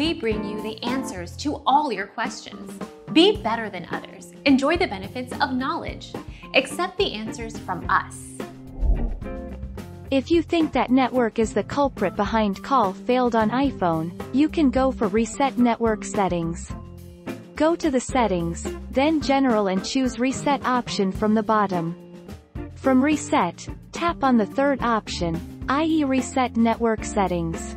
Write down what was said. we bring you the answers to all your questions. Be better than others. Enjoy the benefits of knowledge. Accept the answers from us. If you think that network is the culprit behind call failed on iPhone, you can go for Reset Network Settings. Go to the settings, then General and choose Reset option from the bottom. From Reset, tap on the third option, i.e. Reset Network Settings.